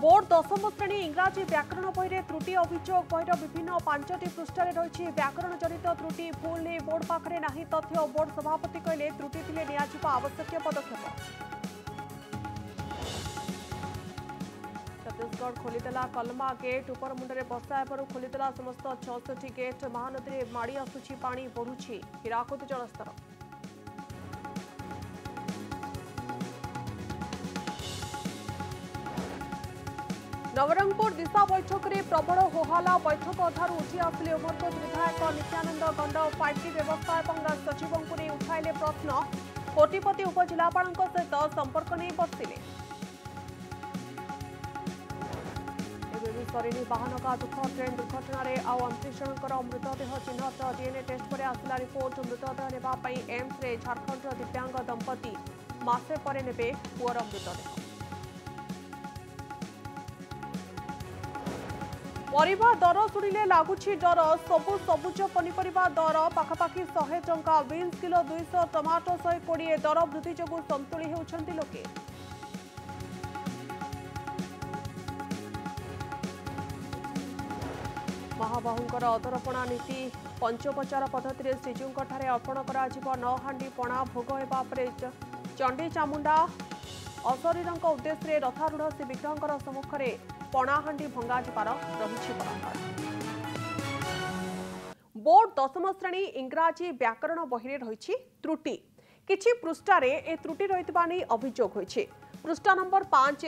Board दशम श्रेणी इंग्राजी व्याकरण बही त्रुटि अभियोग बहीर विभिन्न पांचटी पृष्ठार रही व्याकरण जनित त्रुटि भूल नहीं बोर्ड पाखे ना तथ्य। बोर्ड सभापति कहले त्रुटि थिले नियाजिबा आवश्यक पदक्षेप। छत्तीसगढ़ खोलीदेला कलमा गेट उपर मुंडरे बसा एवं खोलीदेला समस्त 66 गेट। महानदी में माड़ी आसुची पानी बढ़ुची हीराकुद जलस्तर। नवरंगपुर दिशा बैठक में प्रबल होहाला। बैठक अधार उठी आसिले उमरकोट विधायक नित्यानंद गंड। 5G व्यवस्था और सचिवों को नहीं उठाइले प्रश्न। कोटिपति उपजिलापाल सहित संपर्क नहीं बसिले। सरेनी वाहन का दुख। ट्रेन दुर्घटना में आउ 29 जनकर मृतदेह चिन्हट। डीएनए टेस्ट पर आसला रिपोर्ट। मृतदेह नेवाई एम्स में झारखंड दिव्यांग दंपति मासे पर ने पुअर मृतदेह। परिवा दर शुणिले लगुच डर। सबु सबुज पनीपरिवा दर पाखापाखि 100 टंका। Beans kilo 200, tomato 120। दर वृद्धि जोगु संतुली होउछन्ति लोके। महाबाहूंकर अदरपणा नीति पंचोपचार पद्धति में श्रीजीवंठारे अर्पण कर। नौहांडी पणा भोग होगापर चंडी चामुंडा अशरीर उद्देश्य रथारूढ़ श्रीविग्रह सम्मुखें पणाहांडी भंगा जिबार रही परंपरा। बोर्ड दशम श्रेणी इंग्राजी व्याकरण बही रही त्रुटि। किछि पृष्ठार ए त्रुटि रही अभियोग होइछि। पृष्ठा नंबर 5,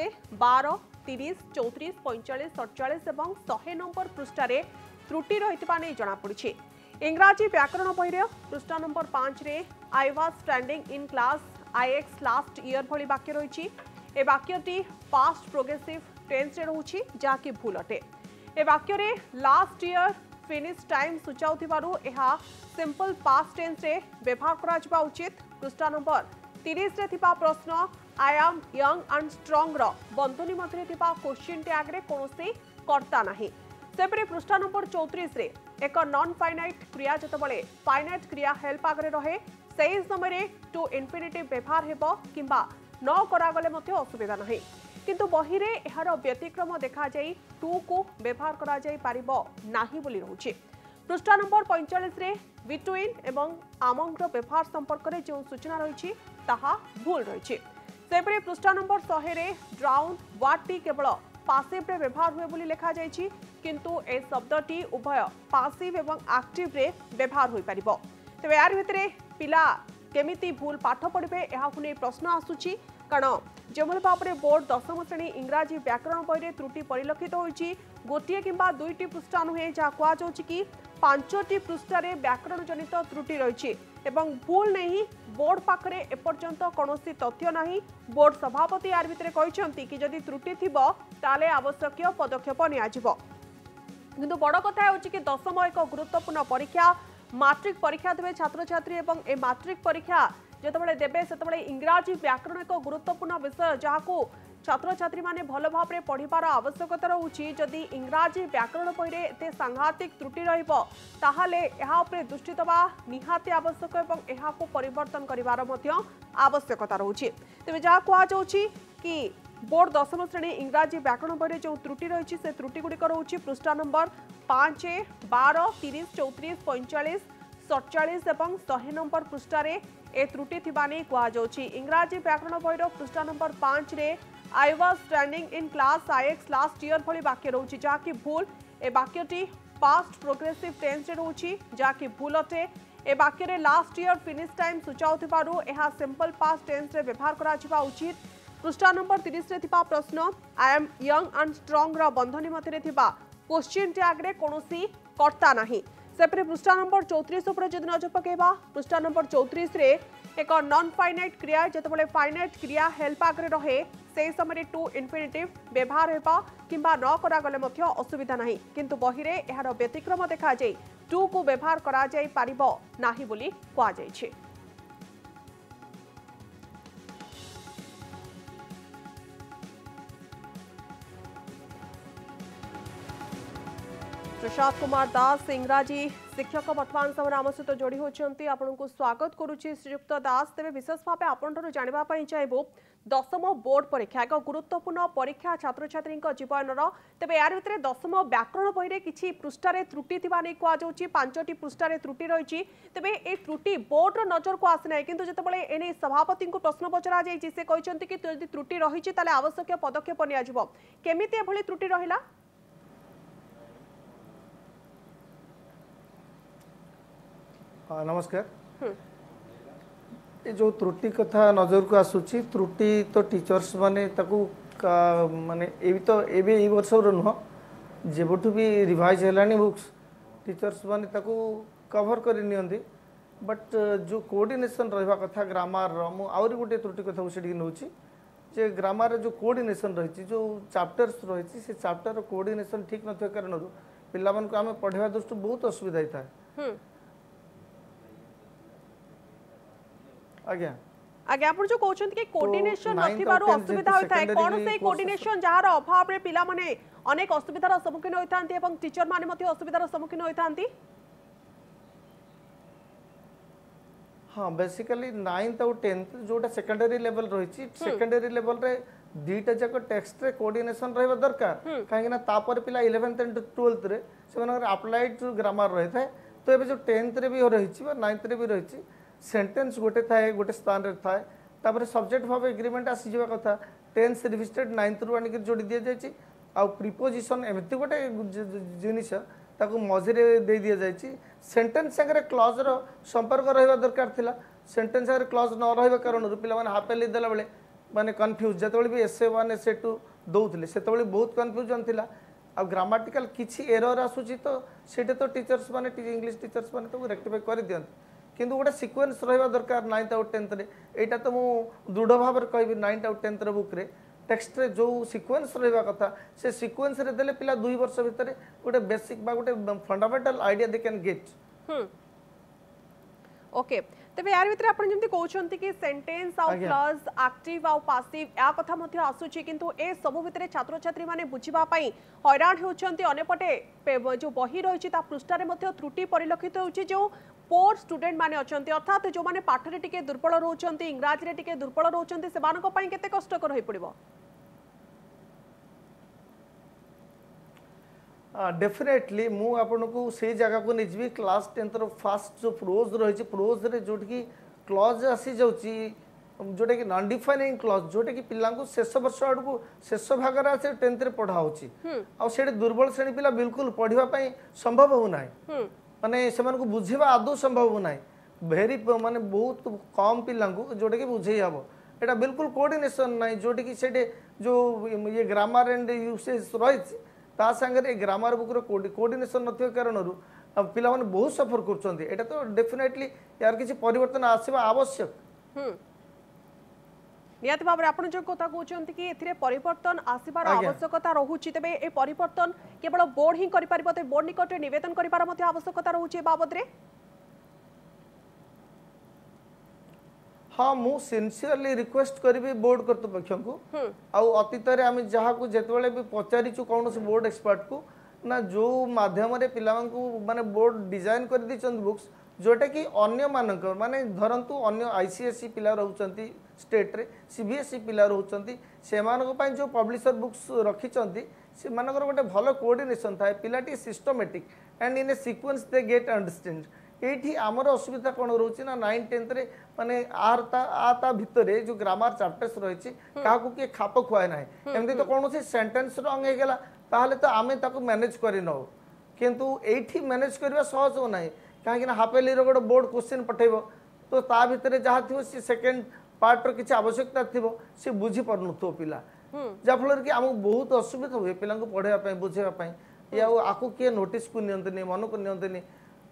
12, 30, 34, 45, 47 और 100 नंबर पृष्ठार त्रुटि रही जमापड़ी। इंग्राजी व्याकरण बही पृष्ठा नंबर 5 रे I was standing in class IX last year भली वाक्य रही। ए वाक्यटी पास्ट प्रोग्रेसिव टेंस रही जहाँकि भूल अटे। ए वाक्य लास्ट ईयर फिनिश टाइम सूचाऊ सिंपल पास्ट टेंस रे व्यवहार करित। पृष्ठा नंबर 30 रे प्रश्न I am young and strong बंधुनी मध्य क्वेश्चन टैग रे कोनोसी कर्ता नाही। सेपरे पृष्ठा नंबर 34 रे एक नॉन फाइनाइट क्रिया जतबळे फाइनाइट क्रिया हेल्प आगे रहे से समय टू इनफिनिटिव व्यवहार हेबो किंबा न करागले मते असुविधा नाही। किंतु बही रे एहार व्यतिक्रम देखा जाई टू को व्यवहार करा जाई पारिबो नाही बोली रहूची। पृष्ठा नंबर 45 रे बिटवीन एवं अमंग व्यवहार संपर्क रे जो सूचना रही ताहा भूल रही। सेपरे पृष्ठा नंबर 100 रे ड्राउन वार्डटी केवल पासिव रे व्यवहार हुए बोली लिखा जाइछि किंतु ए शब्दटी उभय पासिव एवं एक्टिव रे व्यवहार होई परिबो। तबे यार भितरे पिला केमिति भूल पाठ पढ़बे एहाकु नै प्रश्न आसुछि। कारण जेमल बापरे बोर्ड दशम श्रेणी इंग्राजी व्याकरण बही रे त्रुटि परिलक्षित होइछि। गोटिए किंबा दुईटी पृष्ठा नुहे जा कुआ जाउछि कि पांचटी पृष्ठार व्याकरण जनित त्रुटि रही एवं भूल नहीं बोर्ड पाखरे एपर्यंत कौनसी तथ्य नहीं। बोर्ड सभापति यार भितर कहते कि जदि त्रुटि थिबो ताले आवश्यक पदक्षेप नियाजिबो। किंतु बड़ कथा होछि कि दशम एक गुरुत्वपूर्ण परीक्षा। मैट्रिक परीक्षा देवे छात्र छात्री एवं ए मैट्रिक परीक्षा जतबेले देवे सेतबेले इंग्राजी व्याकरण एक गुरुत्वपूर्ण विषय जहाको छात्र छात्री माने भल भाव में पढ़ार आवश्यकता रोचे। जदि इंग्राजी व्याकरण बही एते सांघातिक त्रुटि ताहाले यहाँ दृष्टि दवा निहाती आवश्यक एवं यहाँ परिवर्तन करार आवश्यकता रोचे। तेज जहाँ कहुच्छी कि बोर्ड दशम श्रेणी इंग्राजी व्याकरण बही जो त्रुटि रही से त्रुटिगुड़िक रोचे पृष्ठा नंबर 5, 12, 30, 34, 45, 47 और 100 नंबर पृष्ठार ए त्रुटि थाने कहुच्छी। इंग्राजी व्याकरण बही पृष्ठा नंबर 5 रे I was standing in class IX last year भली वाक्य रही जहाँकि भूल। ए वाक्यटी पास्ट प्रोग्रेसिव टेंस रही जहाँकि भूल अटे। ए वाक्य लास्ट ईयर फिनिश टाइम सूचाऊ यह सिंपल पास्ट टेंस रे व्यवहार करा उचित। पृष्ठा नंबर 30 रे प्रश्न I am young and strong बंधनी मध्य क्वेश्चन टैग रे कोनोसी कर्ता नाही। सेपरे पृष्ठा नंबर 34 उपर जदि नजर पकेबा पृष्ठा नंबर 34 रे एक नॉन फाइनाइट क्रिया जतबेले फाइनाइट क्रिया हेल्प आगे रहे से समय टू इनफिनिटिव व्यवहार हेबा किंबा न करागले मध्य असुविधा नाही। किंतु बही रे एहार व्यतिक्रम देखा जाई टू को व्यवहार करा जाई पारिबो नाही बोली कहा जाइछि। प्रशांत कुमार दास इंग्राजी शिक्षक वर्तमान समय आम सहित जोड़ी होती आपंक स्वागत करुच्ची श्रीयुक्त दास। तेज विशेष भाव आपंठू जानापी चाहूँ दशम बोर्ड परीक्षा एक गुरुत्वपूर्ण परीक्षा छात्र छात्री जीवनर। तेज यार भितर दशम व्याकरण बही कि पृष्ठार त्रुटि नहीं कहुच्च पांचटी पृष्ठार त्रुटि रही। तेज ये त्रुटि बोर्डर नजर को आसी ना कि जितेबाला एने सभापति को प्रश्न पचरा से कहते कि त्रुटि रही आवश्यक पदक्षेप निमिती एभली त्रुटि रहा। नमस्कार। ये जो त्रुटि कथा नजर को आसूची त्रुटि तो टीचर्स माने ताकू माने ये वर्ष नुह जेबठू भी रिवाइज है बुक्स टीचर्स माने ताकू कवर करनी बट जो कोऑर्डिनेशन रहा कथा ग्रामर मुझे गोटे त्रुटि कथा को नौची जे ग्रामर जो कोऑर्डिनेशन रही जो चैप्टर्स रही से चैप्टर कोऑर्डिनेशन ठीक न कारण पिलाମାନଙ୍କୁ आम पढ़ावा दृष्टि बहुत असुविधा होता है। आज्ञा आपण जो कहउछन कि कोऑर्डिनेशन नथिबारो असुविधा होइता है कोन से कोऑर्डिनेशन जहार अभाव रे पिला माने अनेक असुविधा रा सम्मुखीन होइतांती एवं टीचर माने मध्ये असुविधा रा सम्मुखीन होइतांती। हां बेसिकली 9th और 10th जोटा सेकेंडरी लेवल रहिछि सेकेंडरी लेवल रे दीटा जक टेक्स्ट रे कोऑर्डिनेशन रहबा दरकार काहे ना तापर पिला 11th एंड 12th रे सेमनर अप्लाइड ग्रामर रहितै तो एबे जो 10th रे भी रहिछि बा 9th रे भी रहिछि सेंटेंस गोटे थाए गोटे स्थान रे थाए तापर सब्जेक्ट भाव एग्रीमेंट आसी जवा कथा 10th रिविस्टेड 9th रु आनी के जोडी दिया जायछि आ प्रीपोजिशन एमति गोटे जिनिस ताको मझिरे दे दिया जायछि सेंटेंस संगे क्लॉज रो संपर्क रहबा दरकार थिला सेंटेंस संगे क्लॉज न रहबा कारण पिला माने हाफेली देला बेले माने कंफ्यूज जतबेले भी एसए1 एसए2 दोउतले सेतबेले बहुत कंफ्यूजन थिला आ ग्रामेटिकल किछि एरर आसुछि तो सेटे तो टीचर्स माने इंग्लिश टीचर्स माने तो रेक्टिफाई कर दियंत किंतु गोटे सिक्वेन्स रहा दरकार 9th और 10th रे एटा तो मु दृढ़ भाव कह 9th और 10th बुक रे टेक्स्ट रे जो सिक्वेन्स रहा कथा से सिक्वेन्स रे देले पिला 2 वर्ष भितर गोटे बेसिक बा गोटे fundamental idea they can get. Okay तबे यार भितर आपण जेंति कहउछंती कि सेंटेंस आउ क्लॉज एक्टिव आउ पासिव या कथा मध्ये आसुची किंतु ए सब भितर छात्र छात्री माने बुझिबा पई हैरान होउछंती अनेपटे जो बही रहिछि ता पृष्ठा रे मध्ये त्रुटि परिलक्षित होउछि जो पोर स्टूडेंट माने अछंती अर्थात जो माने पाठ रे टिके दुर्बल रहउछंती इंग्रजी रे टिके दुर्बल रहउछंती से मानको पई केते कष्टकर होई पड़िबो। डेफिनेटली मु आपन को से जगह को निजबी क्लास 10th रो फास्ट जो प्रोज रहिछि प्रोज रे जोट की क्लॉज आसी जाउची जोटे कि नॉन डिफाइनिंग क्लॉज जोटे कि पिल्ला को शेष वर्ष आड़ को शेष भाग रा से 10th रे पढा होची आ सेडे दुर्बल श्रेणी पिल्ला बिल्कुल पढिबा पई संभव हो नाही माने से बुझेवा आदौ संभव ना भेरी माने बहुत कम पिला जोटा कि बुझे हम एटा बिल्कुल कोऑर्डिनेशन ना जोटा कि से जो ये ग्रामर एंड यूसेज रही ग्रामर बुक कोऑर्डिनेशन नारण पिला माने बहुत सफर कर तो डेफिनेटली यार किसी परिवर्तन आसीबा आवश्यक नियत भाव आप जो कथा कहते कि एथिरे परिवर्तन आसीबार आवश्यकता रोचे तेज ए परिवर्तन केवल बोर्ड हिं कर बोर्ड निकट में नवेदन करार आवश्यकता रोचे बाबद रे। हाँ मु सिंसियरली रिक्वेस्ट करी बोर्ड करतृपक्ष को अतीत आम जहाँ को जितेबाला भी पचारिचु कौन बोर्ड एक्सपर्ट को ना जो मध्यम पिला माने बोर्ड डिजाइन कर बुक्स जोटा कि माने धरतु अन्य आईसीएसई पिला रोचंती स्टेट रे सीबीएसई पिला रोचंती से मानक जो पब्लिशर बुक्स रखिचंती से मानकर गोटे भल कोऑर्डिनेशन थाए पिलाटी systematic and in a sequence they get understand एठी आमर असुविधा कौन रोचे ना 9th 10th रे माने आता भितर जो ग्रामर चैप्टर्स रही क्या किए खाप खुआए ना एमती तो कौन से सेंटेंस रंग होगा तो आम मैनेज कर नौ कितु ये मैनेज करवा सहज हो ना कहीं हाफेली गोटे बोर्ड क्वेश्चन पठेब तो ता भर जहाँ थी सी सेकेंड पार्ट रो किसी आवश्यकता थी सी बुझी पार न पिला जहाँफल कि आमको बहुत असुविधा हुए पिला पढ़ाई बुझेवाई आपको किए नोटिस को नि मन को नि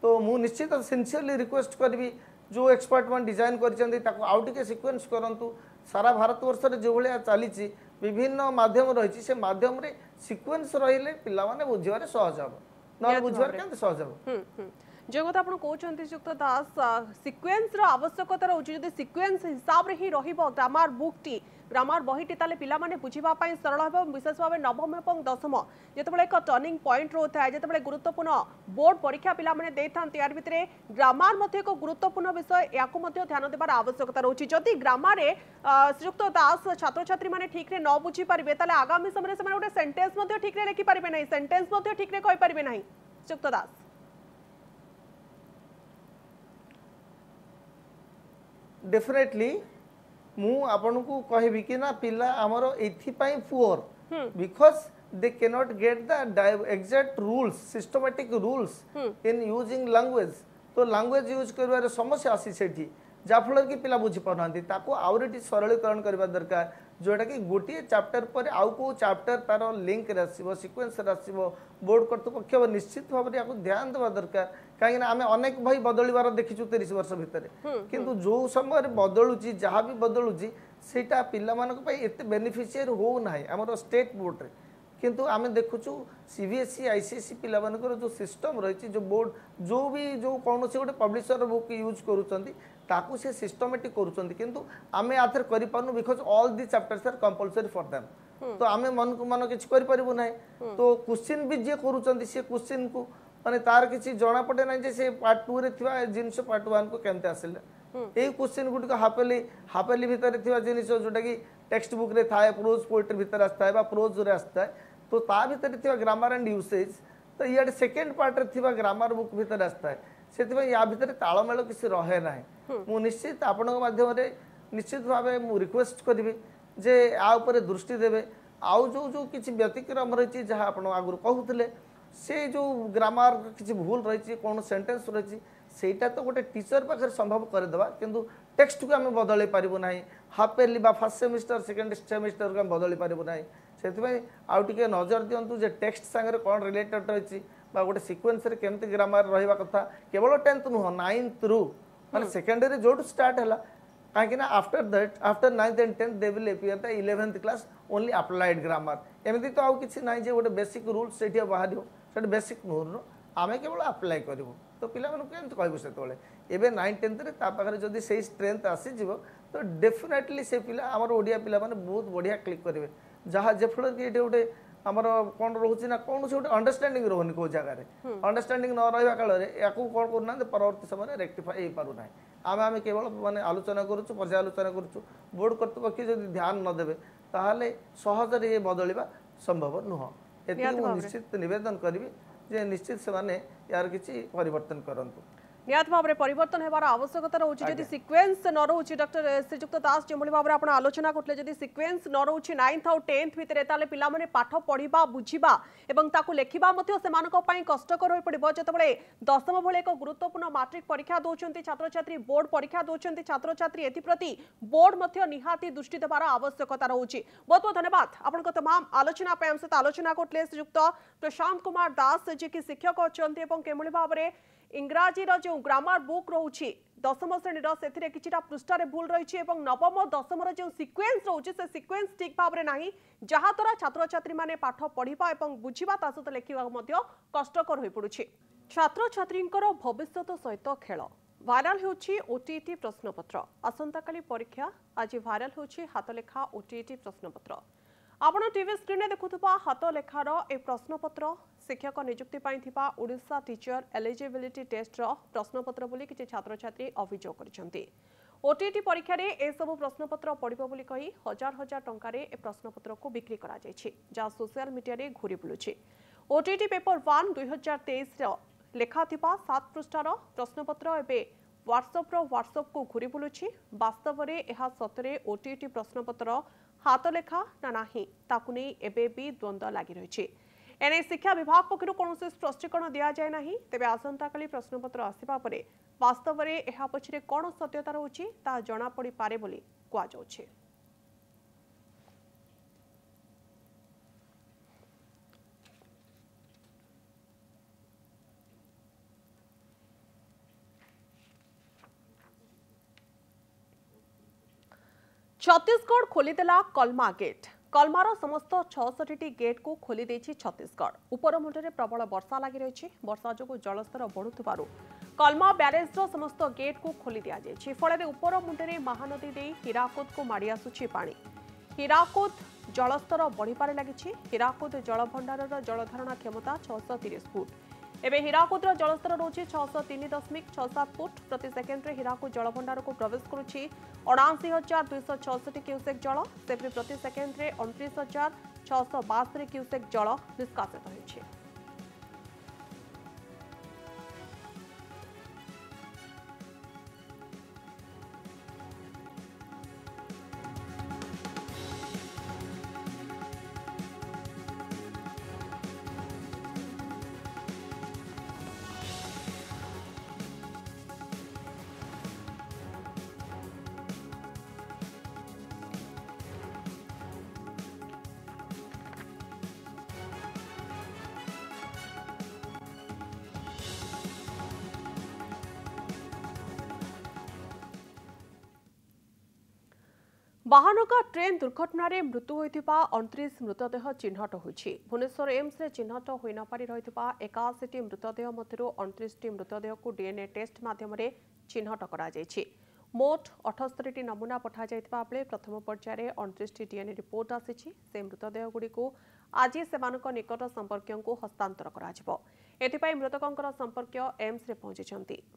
तो मुझे निश्चित सिंसियरली रिक्वेस्ट करी जो एक्सपर्ट मान डिजाइन कर सिक्वेन्स करूँ सारा भारत वर्ष जो भाया चली विभिन्न मध्यम रही से मध्यम सिक्वेन्स रे पिला बुझे सहज हम ना बुझे कमी सहज हम जो कथा आप कहते श्रीयुक्त दास सिक्वेन्स आवश्यकता रोचे सिक्वेन्स हिसाब से ही रही ग्रामर बुक टी ग्रामर बहीटी ताले पिला माने बुझीबा पई सरल होबो। विशेष भाव नवम एवं दशम जेतबेले एक टर्निंग पॉइंट रो थाए जेतबेले गुरुत्वपूर्ण बोर्ड परीक्षा पिला माने देथांती यार भितरे ग्रामर मध्ये एक गुरुत्वपूर्ण विषय याकू मध्ये ध्यान देबार आवश्यकता रहउची। जदि ग्रामर रे श्रीयुक्त दास छात्र छात्री माने ठीक रे न बुझी परबे ताले आगामी समय रे समान ओटे सेंटेंस मध्ये ठीक रे लिखि परबे नाही, सेंटेंस मध्ये ठीक रे कहि परबे नाही। श्रीयुक्त दास डेफिनेटली मु आपन को कहबी कि ना पिला हमरो एथि पई poor because they can not get the exact rules systematic rules in using language. तो लैंग्वेज यूज करबार समस्या आसी सेठी जाफल कि पिला बुझी पनांती ताको आवरेटी सरलीकरण करबा दरकार जोटा कि गोटे चैप्टर पर आउ को चैप्टर तारो लिंक रासिबो सीक्वेंस रासिबो बोर्ड करतपक्ष निश्चित भाव में आपको ध्यान देवा दरकार कहीं आम अनेक भाई बदलबार देखीचु 30 वर्ष भितर किंतु जो समय बदलुची जहाँ भी बदलुची से पाई एत बेनिफिशियर होना आमर स्टेट बोर्ड रे किंतु आम देखुचु सीबीएसई आईसीएसई पिला जो सिस्टम रही जो बोर्ड जो भी जो कौन से गोटे पब्लिशर बुक यूज करूँ से सिस्टमेटिक करूँ किंतु आम आथर करूँ because all the chapters are compulsory for them. तो आम मन को मन किसी करें तो क्वेश्चन भी जी करेश्चिन् को माने तार किसी जना पड़े ना जे पार्ट 2 रे थिवा जिनसो पार्ट 1 को केमते आसिले एई क्वेश्चन गुड को हाफेली भितर थिवा जिनसो जोटा कि टेक्स्ट बुक रे थाए प्रोज पोएट्री भितर आस्ताए बा प्रोज रे आस्ताए तो ता भितर थिवा ग्रामर एंड यूसेज तो इयाड सेकंड पार्ट रे थिवा ग्रामर बुक भितर आस्ताए सेतिबा या भितर ताळमेल किसी रहे ना। मु निश्चित आपन के माध्यम रे निश्चित भाबे मु रिक्वेस्ट करबे जे आ ऊपर दृष्टि देबे आउ जो जो किसी व्यतिक्रम रही जहाँ आपन आगु कहूतले से जो ग्रामर किसी भूल रही कौन सेंटेंस रही सेटा तो गोटे टीचर पाखे संभव करदेवा किंतु टेक्स्ट को आम बदल पारू ना half yearly first semester second semester को आम बदल पारू ना से आउट नजर दिंतु जे टेक्स्ट सांगे कौन रिलेटेड रही गोटे सिक्वेन्स केमती ग्रामर रहा कथा केवल 10th नुह 9th रु माने सेकेंडरी जो स्टार्ट है कहीं after that after 9th and 10th they will appear the 11th class only applied grammar एमती तो आउ कि ना गोटे बेसिक रूल से बाहर बेसिक नूर आमे केवल अप्लाई करूँ तो पिला कहूँ से एवं 9th 10th रे जदि से स्ट्रेंथ आसीज तो डेफिनेटली से पिला आमर ओडिया पिला माने बहुत बढ़िया क्लिक करेंगे जहाँ जेफल कि ये गोटे आमर कौन रोचे ना कौन गोटे अंडरस्टैंडिंग रोहन कौ जगार अंडरस्टैंडिंग न रहा काल में या कौन करना परवर्त समय रेक्टिफाई हो पारना आम आम केवल मानते आलोचना करुचु पर्यालोचना करुचु बोर्ड करतृपक्ष जब ध्यान नदेवे ताहले सहजरे ये बदलवा संभव नुह निश्चित निवेदन करी जे निश्चित से माने यार किसी परिवर्तन करंतु निहत भाव में परिवर्तन होवार आवश्यकता रोचे जदि सिक्वेन्स न रोचे डॉक्टर श्रीजुक्त दास जो भाव में आप आलोचना करते जदि सिक्वेन्स न रोचे 9th और 10th भितर ताले पिला माने पाठ पढ़ा बुझा और ताकू लेखिबा मध्य सेमानक पई कष्टकर होई पड़िबो। जतबेले 10th भले एक गुरुत्वपूर्ण मैट्रिक परीक्षा दोचंती छात्र छात्री बोर्ड परीक्षा दोचंती छात्र छात्री एथिप्रति बोर्ड मध्य निहाती दृष्टि देवार आवश्यकता रोचे। बहुत बहुत धन्यवाद आपनक तमाम आलोचना पई हम सहित आलोचना करते श्रीजुक्त प्रशांत कुमार दास जे कि शिक्षक अछंती एवं केमोली भाव में इंग्राजी जो ग्रामर बुक रोचे 10th श्रेणी से कि पृष्ठे भूल रही है 9व 10व जो सिक्वेन्स रोचे से सिक्वेन्स ठीक भाव में ना जहाद्वारा छात्र छात्री मैंने पाठ पढ़ा और बुझा ता सहित लिखा कष्टकर हो पड़ुछे। छात्र छात्री भविष्य सहित खेल भाइराल होउछि ओटीईटी प्रश्नपत्र आसंता काली परीक्षा आज भाइराल होउछि हातलेखा ओटीईटी प्रश्नपत्र आपण टीवी स्क्रीन में देखुवा हातलेखार ए प्रश्नपत्र शिक्षक नियुक्ति ओडिशा टीचर एलिजिबिलिटी टेस्ट प्रश्नपत्र बोली किसी छात्र छात्री अभियोग करछन्ति। ओटीईटी परीक्षा रे ए सब प्रश्नपत्र पड़िबो बोली कही हजार हजार टंका रे ए प्रश्नपत्र को बिक्री करा जायछि जा सोशल मीडिया रे घुरी बुलुछि। ओटीईटी पेपर 1 2023 रो लेखा थिबा 7 पृष्ठार प्रश्नपत्र एबे व्हाट्सएप रो व्हाट्सएप को घुरी बुलुछि। वास्तव रे एहा सतरे ओटीईटी प्रश्नपत्र हातलेखा ना नाही ताकु नै एबे भी द्वंद्व लागि रहिछि। एने शिक्षा विभाग पक्षरु कोनोसे स्पष्टीकरण दिया जाय नाही तेबे आसंता काली प्रश्नपत्र आसीबा परे वास्तव रे एहा पछरे कोन सत्यता रहउछि ता जना पड़ी पारे बोली कुआ जाउछि। छत्तीसगढ़ खोलीदेला कलमा गेट कलमार समस्त 66टी गेट को खोली देछि छत्तीसगढ़। उपर मुंडे प्रबल वर्षा लागि रही वर्षा जो जलस्तर बढ़ुथबारु कलमा ब्यारेज समस्त गेट को खोली दि जाइए फल उपर मुंडे महानदी दे हीराकुद को माड़ी आसुछि पानी हीराकुद जलस्तर बढ़िबार लागिछि। हीराकुद जलभंडारर जलधारणा क्षमता 630 फुट। एबे हीराकुदर जलस्तर रोछि 603.67 फुट प्रति सेकेंड रे। हीराकुद जलभंडार को प्रवेश करुछि 79,266 क्यूसेक जल। सेपरि प्रति सेकेंड रे 29,672 क्यूसेक जल निष्कासित होइछि। वाहन का ट्रेन दुर्घटन में मृत्यु होता 29 मृतदेह चिन्हट होती। भुवनेश्वर एम्स में चिन्हट हो नपारी रही 81 मृतदेह मध्य 29 मृतदेह को डीएनए टेस्ट मध्यम चिन्हट कर मोट 78 नमूना पठा जाता बेले प्रथम पर्यायर 29 डीएनए रिपोर्ट आसी। से मृतदेह गुड़ी आज से निकट संपर्कियों को हस्तांतर कर मृतकों संपर्क एम्स में पहुंची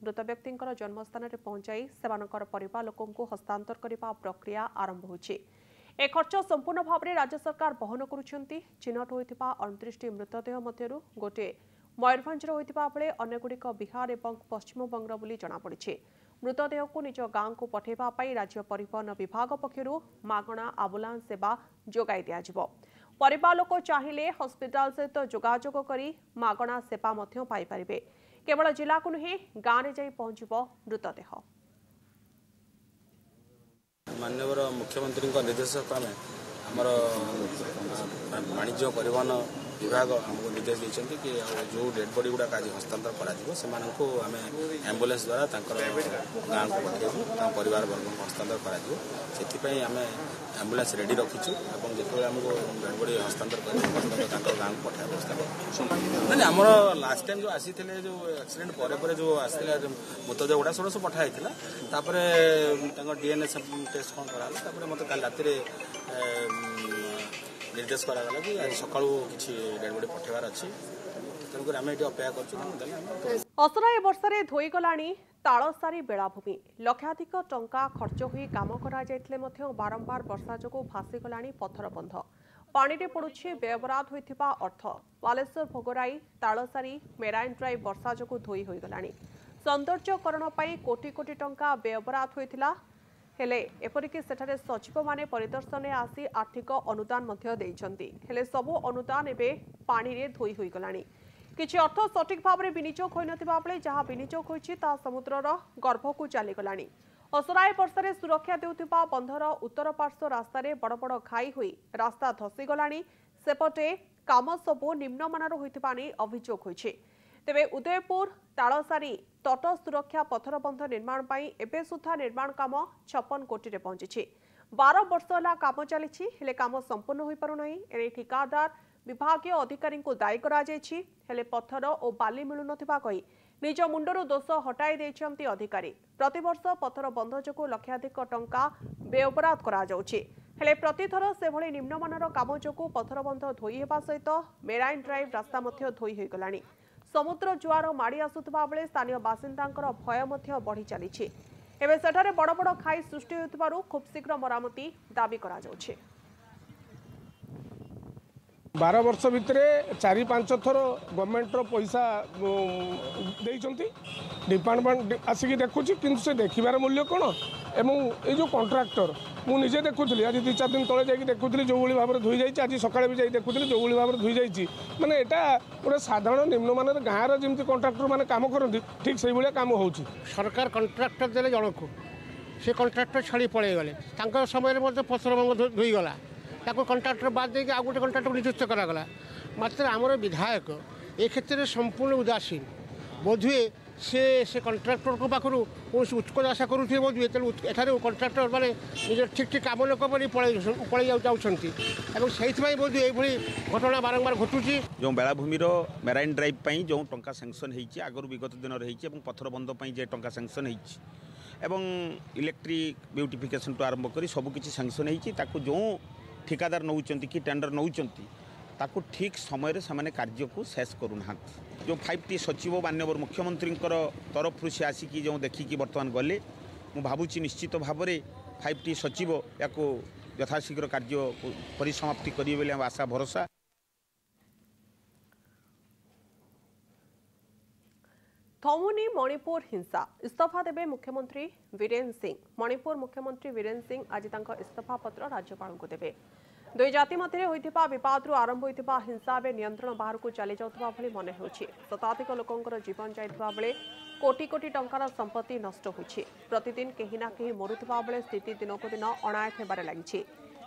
मृत व्यक्ति जन्मस्थान में पहुंचाई से परिवार लोकों को हस्तांतर करने प्रक्रिया आरंभ हो। खर्च संपूर्ण भाव में राज्य सरकार बहन करुँच। चिन्हट होता 29 मृतदेह मध्य गोटे मयूरभंजर होता बेले अनेकगुड़िक बिहार और पश्चिमबंगर बोली जमापड़ी। मृतदेह को निज गांव को पठेबा पई राज्य परिवहन विभाग पक्षर मागणा आम्बुलांस सेवा जोगाई दिया। परिवार लोक चाहिए हस्पिटाल सहित जोगाजोग करी मागणा सेवा मध्य पाई परिबे। केवल जिला को नुहे गाँव में जाई पहुंचबो मृतदेह। माननीय मुख्यमंत्री निर्देशक आम आमर वाणिज्य परिवहन विभाग हमको निर्देश देते कि जो डेड बॉडी गुड़ाक आज हस्तांतर करम्बुलेंस द्वारा गाँव को पठेबू परिवार वर्ग को हस्तांतर करम्बुलेंस रेडी रखीचु और जिते आमको डेड बॉडी हस्तांतर कर गाँव को पठा व्यवस्था नहीं। आम लास्ट टाइम जो आसी जो एक्सीडेंट पर जो आसा मृतदेह गुड़ा सब सब पठाई डीएनए टेस्ट कौन कराला मत कल राति निर्देश कराला कि आज सकाळू किछि डेड बॉडी पठेबार अछि तेणुकर आम ये अपेक्षा कर। असराय वर्षे धोईगलाणी तालसारी बेलाभूमि। लक्षाधिक टंका खर्च होई काम करा जायतले मथ्य बारंबार वर्षा जोगु भासीगलाणी पथरबंध। पाणीरे पडुछि बेबराद होइथिबा अर्थ। बालेश्वर भोगराई तालसारी मेराइन ड्राइव वर्षा जोगु धोई होइगलाणी। सौंदर्यकरण पाई कोटी कोटी टंका बेबराद होइथिला हेले एपरिकि सेठारे सचिव माने परिदर्शन आसी आर्थिक अनुदान मध्य देइछन्ति हेले सबो अनुदान एबे पानी रे धोई होई गलाणी। किछि अर्थ सठिक भाव रे विनियोग होई नथिबा बेले जहाँ विनियोग होईछि ता समुद्रर गर्भकु चाली गलाणी। असराय वर्षे सुरक्षा देउथिबा बंधर उत्तर पार्श्व रास्तारे बड़ बड़ घाई होई रास्ता धसी गलाणी। सेपटे काम सबो निम्नमानर होइथिबा नै अभियोग होईछि। तेबे उदयपुर तालसारी तट सुरक्षा पथरबंध निर्माण पाई एबे सुधा निर्माण काम 56 कोटी रे पहुंची। 12 वर्ष होला काम चली हेले काम संपूर्ण होई पारु नै। एने ठिकादार विभागीय अधिकारी को दायी करा जायछि हेले पत्थर और बाली मिलु नथिबा कहि निज मुंडरु दोष हटाई दैछन्ति अधिकारी। प्रतिवर्ष पथरबंध जोगु लक्षाधिक टंका बेअपराध करा जाउछि हेले प्रतिथर से भली निम्नमानर काम जोगु पथरबंध धोई हेबा सहित मेराइन ड्राइव रास्ता मध्य धोई होई गलाणी। समुद्र जुआर माड़ी आसुवा बेले स्थानीय बासिंदांकर भय मध्य बढ़ी चली एवं सेठारे बड़ बड़ खाई सृष्टि होतबारु खूब शीघ्र मरामती दाबी करा जाउछे। 12 वर्ष भितरे 4-5 थर गवर्नमेंट पैसा देइछंती डिपार्टमेंट आसिक देखुची किंतु से देखिबार मूल्य कोन एवं ये जो कॉन्ट्रैक्टर मु निजे देखुली आज 2-4 दिन तले जाकि देखुली जो भाई भाव में धोई जाइए आज सकाले भी जाई देखुली जो भाव में धोई जाइए माने एटा गोटे साधारण निम्नमान गाँव जमी कंट्राक्टर मैंने काम करती ठीक से भाया काम हो। सरकार कंट्राक्टर देले जनक से कंट्राक्टर छाड़ी पड़े गले समय पथरबंध धोईगला कंट्राक्टर बाद देके आ गोटे कंट्राक्टर नियुक्त करागला। मात्र आमर विधायक ए क्षेत्र संपूर्ण उदासीन बोधुए से कंट्राक्टर को पाखु कौन उत्कल आशा करुए बोधुए तेनाली कंट्राक्टर मैंने निज ठीक ठीक कम लोक पलि जाऊँ से बोधुए ये घटना बारंबार घटुची। जो बेलाभूमिर मेराइन ड्राइव पर जो टंका सैंक्शन होती आगर विगत दिन रही पथरबंध टा सैंक्शन होती इलेक्ट्रिक ब्यूटिफिकेशन टू आरंभ कर सबकि सैंक्शन होती जो ठिकादार नौकरी कि टेंडर नौकरी ताकू ठीक समय से कार्य को शेष करूना जो 5टी सचिव माननीय मुख्यमंत्री तरफ से आसिक जो देखिकी बर्तमान गले मु भावुची निश्चित भाव में 5टी सचिव या यथाशीघ्र कार्य परिसमाप्ति करेंगे आशा भरोसा। थमुनि मणिपुर हिंसा इस्तीफा देबे मुख्यमंत्री वीरेन सिंह। मणिपुर मुख्यमंत्री वीरेन सिंह आज तांका इस्तीफा पत्र राज्यपाल को देबे। दुई जाति मध्य होइथिबा विवादरु आरंभ होइथिबा हिंसा बे नियंत्रण बाहर को चली जाउथबा भली मने होछि। शताधिक लोकंकर जीवन जाइथबा बेले कोटी कोटी टंकार संपत्ति नष्ट होछि। प्रतिदिन केही ना केही मरुथबा बेले स्थिति दिनको दिन अनायत हेबार लागिछि।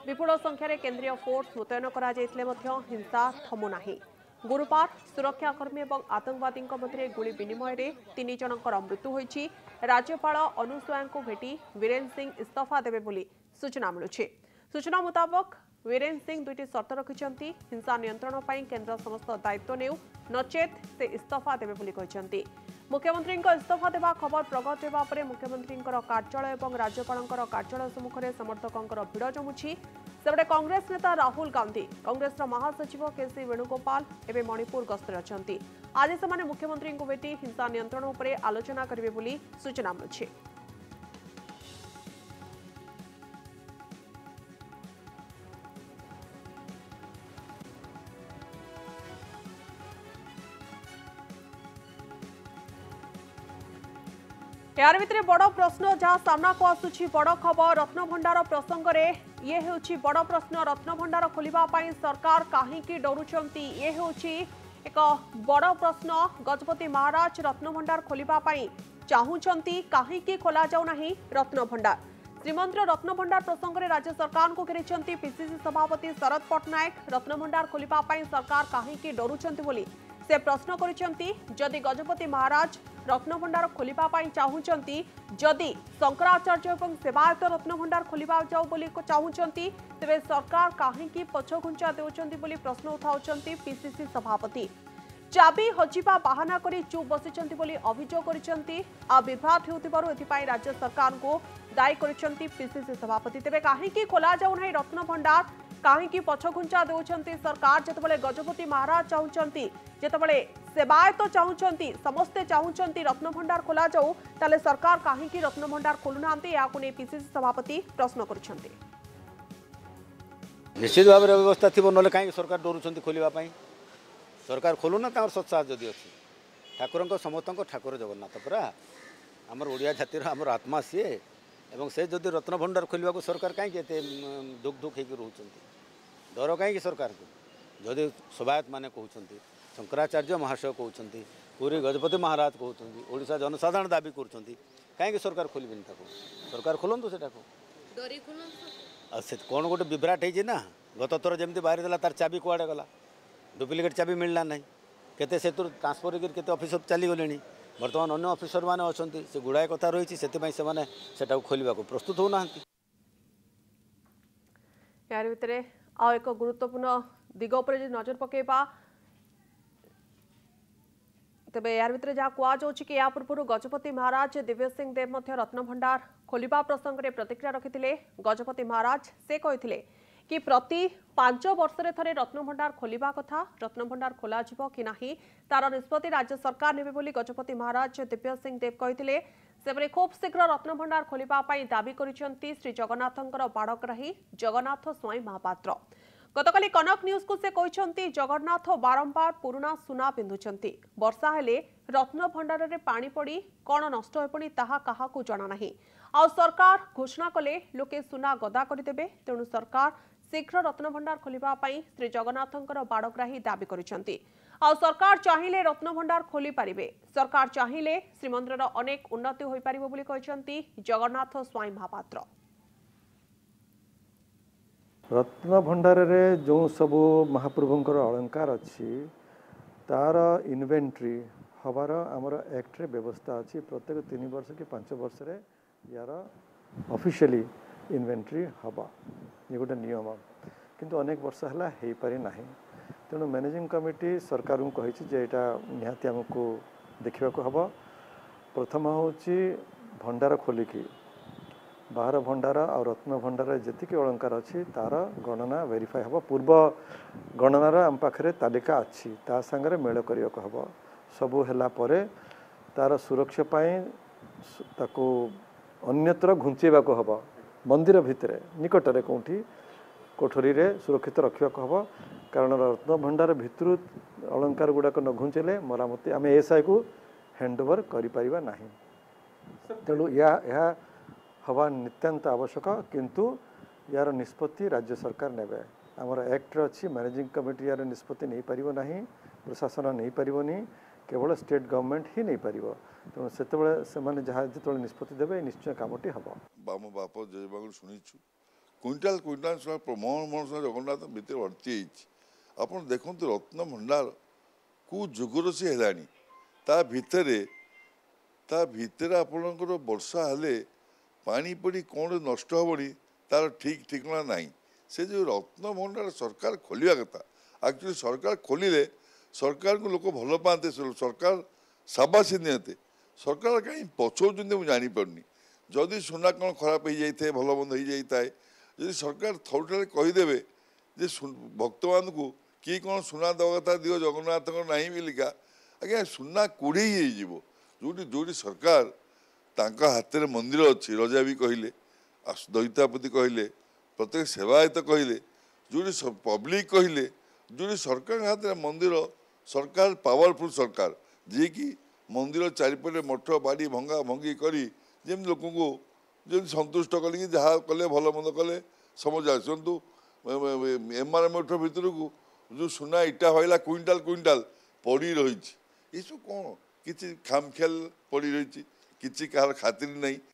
विपुल संख्यार केन्द्रीय फोर्स मुतयन करा जाइतले मध्य हिंसा थमु नाही। गुरुपाठ सुरक्षाकर्मी और आतंकवादी मध्य गुली विनिमय रे तीन जनकर मृत्यु होइछि। राज्यपाल अनुसुया को भेटी वीरेन सिंह इस्तीफा देबे बोली सूचना मिलुछि। सूचना मुताबक वीरेन सिंह दुईटी शर्त रखिछन्ति हिंसा नियंत्रण पर केन्द्र समस्त दायित्व नेउ नचेत से इस्तीफा देबे बोली कहिछन्ति। मुख्यमंत्री इस्तीफा देवा खबर प्रगट होगा पर मुख्यमंत्री कार्यालय और राज्यपाल कार्यालय सम्मुखें समर्थकों भिड़ जमुछि। सेपटे कांग्रेस नेता राहुल गांधी कांग्रेस महासचिव केसी वेणुगोपाल एवं मणिपुर गस्तर अछंती। आज से मुख्यमंत्री को भेटी हिंसा नियंत्रण उपरे आलोचना करेंगे बोली सूचना मिली। यार भितर बड़ प्रश्न जहाँ सामना को आसुची बड़ खबर रत्नभंडार प्रसंग में ये होची बड़ प्रश्न। रत्नभंडार खोलिबा पई सरकार काहींकी डरुचंती ये होची एक बड़ प्रश्न। गजपति महाराज रत्नभंडार खोलिबा पई चाहुचंती काहींकी खोला जाऊ नाही रत्नभंडार। श्रीमंदिर रत्नभंडार प्रसंग में राज्य सरकार को घेरिचंती पीसीसी सभापति शरद पट्टनायक। रत्नभंडार खोलिबा पई सरकार काहींकी डरुचंती बोली से प्रश्न करिसेंती। जदि गजपति महाराज रत्नभंडार खोलिबा पई चाहुचंती जदि शंकराचार्य एवं सेवायत रत्नभंडार खोलिबा जाऊ बोली को चाहुचंती तबे सरकार काहेकी पछघुंचा देउचंती बोली प्रश्न उठाउचंती पीसीसी सभापति। चाबी हजिबा बहाना करी चुप बसिचंती बोली अभियोग करिसेंती। आ विवाद हेउतिबारु एथिपाई राज्य सरकार को दायी करिसेंती पीसीसी सभापति। तबे काहेकी खोला जाऊ नाही रत्नभंडार काहेकी पछघुंचा देउचंती सरकार जतबेले गजपति महाराज चाहुचंती जेतबले सेवायत तो चाहते समस्ते चाहते रत्नभंडार खोल जाऊ ताले सरकार कहीं रत्नभंडार खोलुना यानी पीसीसी सभापति प्रश्न कर निश्चित भाव में व्यवस्था थी ना कहीं सरकार डरुंच खोलवाई सरकार खोलुना सत्साह जदि अच्छी ठाकुर समस्त ठाकुर जगन्नाथ परा आमर ओडिया जातिर आमर आत्मा सी से जदि रत्नभंडार खोलने को सरकार कहीं दुख दुख हो डर कहीं सरकार को जदि सेवायत मैंने कहते शंकराचार्य महाशय कहते पूरी गजपति महाराज कहते ओडिशा जनसाधारण दाबी करते कहीं सरकार खोलबेन सरकार खोलतु से डरी कौन गोटे विभ्राट होना गत थर जमी बाहरी देला तार चाबी कुआड़े गला डुप्लिकेट चाबी मिलला ना केते से ट्रांसफर करते ऑफिस चलीगले बर्तमान अन्य ऑफिसर मैंने अच्छा से गुड़ाए कथा रही से खोलने को प्रस्तुत होना। आ एक गुरुत्वपूर्ण दिग उपर नजर पकेबा तेबे यार भितर जहाँ कहुच्छे कि या पूर्व गजपति महाराज दिव्य सिंह देव रत्नभंडार खोलिबा प्रसंग में प्रतिक्रिया रखिथिले। गजपति महाराज से कहिथिले कि प्रति 5 वर्ष थे रत्नभंडार खोलिबा कथा रत्नभंडार खोल जाव कि नाही तार निष्पत्ति राज्य सरकार नेबे बोली गजपति महाराज दिव्य सिंह देव कहिथिले। सेबरे खूब शीघ्र रत्नभंडार खोलिबा पई दाबी करिसेंती श्री जगन्नाथंकर बाड़ग्राही जगन्नाथ स्वामी महापात्र। गतकाली कनक न्यूज को से कहते जगन्नाथ बारंबार पुराणा सुना पिंधुंट वर्षा हेले रत्नभंडार में पानी पड़ी कौन नष्ट ताहा को जाना नहीं आ सरकार घोषणा कले लोके सुना गदा करदे तेणु सरकार शीघ्र रत्नभंडार खोलिबा पई श्री जगन्नाथंकर बाड़ग्राही दाबी करिसेंती। आ सरकार चाहिए रत्नभंडार खोली पारे सरकार चाहिए श्रीमंदिर अनेक उन्नति हो पारिबो बोली कहते जगन्नाथ स्वामी महापात्र। रत्नभंडार में जो सबू महाप्रभुंर अलंकार अच्छी तार इन्वेंट्री हबार आमर एक्ट्रे व्यवस्था अच्छी प्रत्येक 3 वर्ष कि 5 वर्ष यार ऑफिशियली इन्वेंट्री हबा ये गोटे नियम किंतु अनेक वर्ष है हो पारि ना तेणु मैनेजिंग कमिटी सरकार को निहाती आमको देखा हम प्रथम हूँ भंडार खोलिकी बाहर भंडार आ रत्न भंडार जी अलंकार अच्छी तार गणना वेरीफाई हम पूर्व गणनार आम पाखे तालिका अच्छी ता सांगे मेल करवाक हम सबू है तार सुरक्षापाई ताकू अन्यत्र घुंचेवाक हम मंदिर भितर निकटने कौटी कोठरी सुरक्षित रखाक हम कारण रत्न भंडार भितर अलंकार गुड़ाक न घुंचेले मरामती आम एसआई को हैंडओवर करना तेणु या हवा नितांत आवश्यक किंतु यार निष्पत्ति राज्य सरकार नेबे आमर एक्ट अच्छी मैनेजिंग कमिटी यार निष्पत्ति नहीं पारिबो नाही प्रशासन नहीं पारिबो नी केवल स्टेट गवर्नमेंट ही नहीं पारिबो तेणु सेतबेले सेमाने जहा जेतबेले निष्पत्ति देबे निश्चय कामटी हबो बाम बापो जय बागु सुनिछु क्विंटाल क्विंटाल सो प्रमोहन मोहन जगन्नाथ भितर वर्ती आपण देखंतु रत्न भंडार को जुगुरसी हेलानी ता भितर आपणकर वर्षा हेले पानी पड़ी कौन नष्ट होनी तार ठीक ठिकना ना से जो रत्न भंडार सरकार खोलिया कथा एक्चुअली सरकार खोलिले सरकार को लोक भल पाते सरकार साबासी दिंते सरकार कहीं पछौते मुझे जानीपरि जदि सुना कौन खराब हो जाए भल बंद हो जाए जब सरकार थोड़े कहीदेवे भक्त मान को किए कौन सुना दवा कथा दिव जगन्नाथ ना बिलिका आज्ञा सुना कूड़े हो जोटी जोटी सरकार तांका हाथ में मंदिर अच्छी रजा भी कहले दईतापति कहले प्रत्येक सेवायत कहले जो पब्लिक कहले जो सरकार हाथ में मंदिर सरकार पावरफुल सरकार जी कि मंदिर चारिपटे मठ बाड़ी भंगा भंगी करी जेम लोक संतुष्ट कले जहाँ कले भल मंद कले समझ आसतु एमआरएमएफ भर को जो सुना इटा भाला क्विंटाल क्विंटाल पड़ी रही कौन किसी खामखेल पड़ी रही किसी कहार खातिर नहीं।